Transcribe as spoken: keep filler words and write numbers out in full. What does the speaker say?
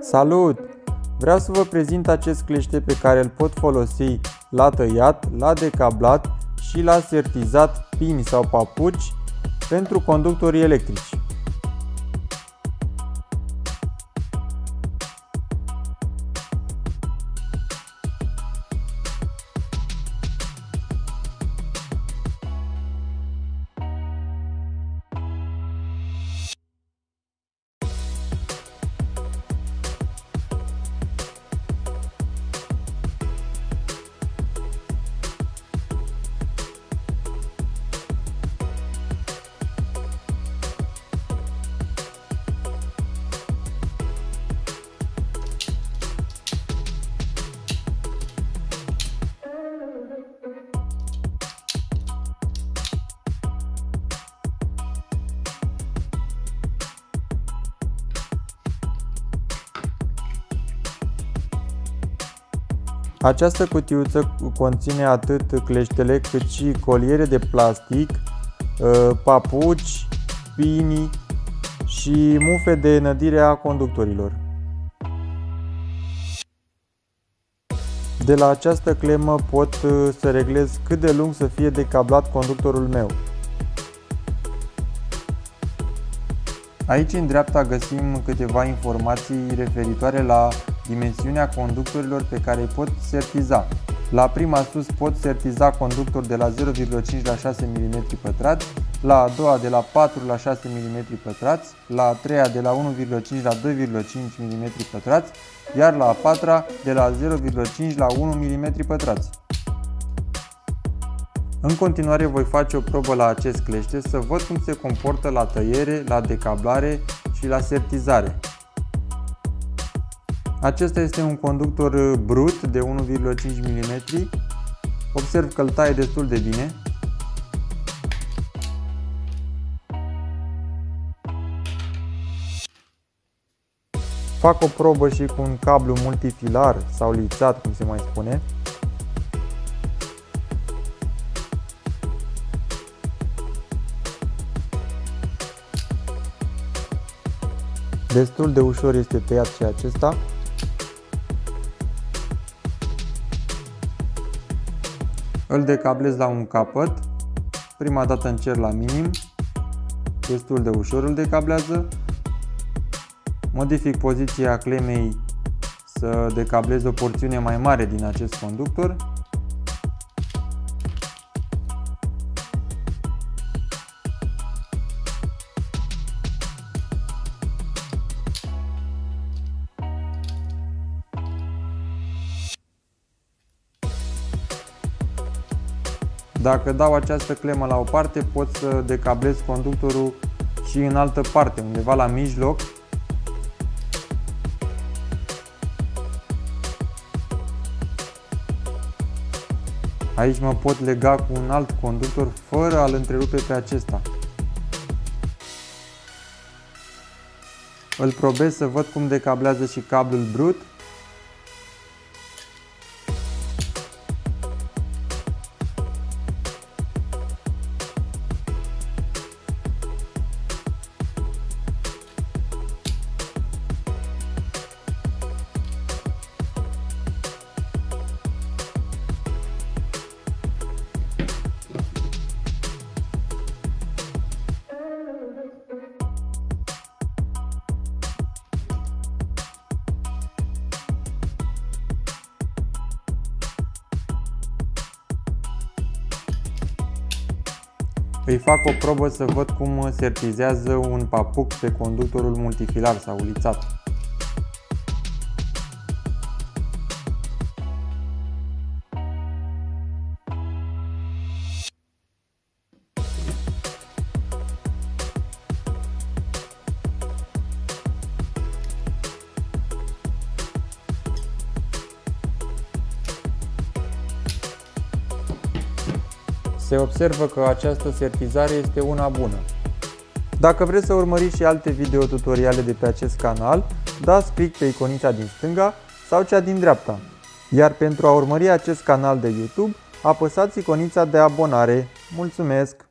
Salut! Vreau să vă prezint acest clește pe care îl pot folosi la tăiat, la decablat și la sertizat pini sau papuci pentru conductorii electrici. Această cutiuță conține atât cleștele cât și coliere de plastic, papuci, pini și mufe de înădire a conductorilor. De la această clemă pot să reglez cât de lung să fie decablat conductorul meu. Aici în dreapta găsim câteva informații referitoare la dimensiunea conductorilor pe care îi pot sertiza. La prima sus pot sertiza conductori de la zero virgulă cinci la șase milimetri pătrați, la a doua de la patru la șase milimetri pătrați, la a treia de la unu virgulă cinci la doi virgulă cinci milimetri pătrați, iar la a patra de la zero virgulă cinci la unu milimetri pătrați. În continuare voi face o probă la acest clește să văd cum se comportă la tăiere, la decablare și la sertizare. Acesta este un conductor brut de unu virgulă cinci milimetri, observ că îl taie destul de bine. Fac o probă și cu un cablu multifilar sau lițat, cum se mai spune. Destul de ușor este tăiat și acesta. Îl decablez la un capăt, prima dată încerc la minim, destul de ușor îl decablează, modific poziția clemei să decablez o porțiune mai mare din acest conductor. Dacă dau această clemă la o parte, pot să decablez conductorul și în altă parte, undeva la mijloc. Aici mă pot lega cu un alt conductor fără a-l întrerupe pe acesta. Îl probez să văd cum decablează și cablul brut. Îi fac o probă să văd cum sertizează un papuc pe conductorul multifilar sau lițat. Se observă că această sertizare este una bună. Dacă vreți să urmăriți și alte videotutoriale de pe acest canal, dați click pe iconița din stânga sau cea din dreapta. Iar pentru a urmări acest canal de YouTube, apăsați iconița de abonare. Mulțumesc!